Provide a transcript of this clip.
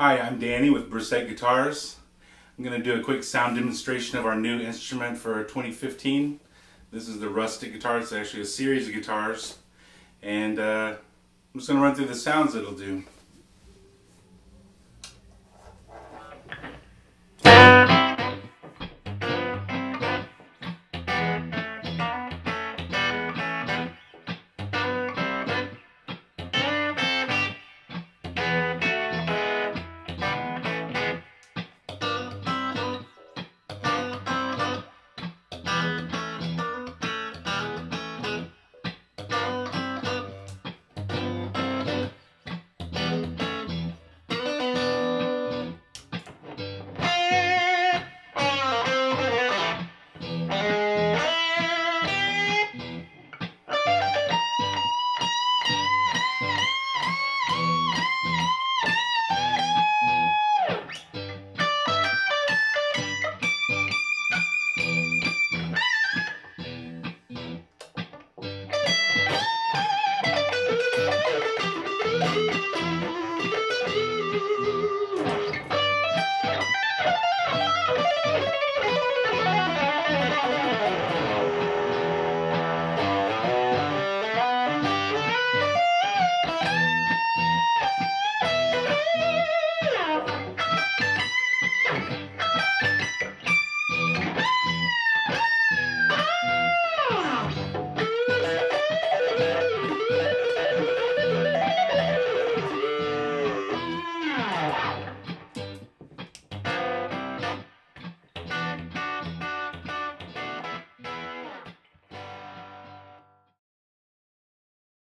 Hi, I'm Danny with Bresett Guitars. I'm going to do a quick sound demonstration of our new instrument for 2015. This is the Rustic guitar. It's actually a series of guitars. And I'm just going to run through the sounds it'll do.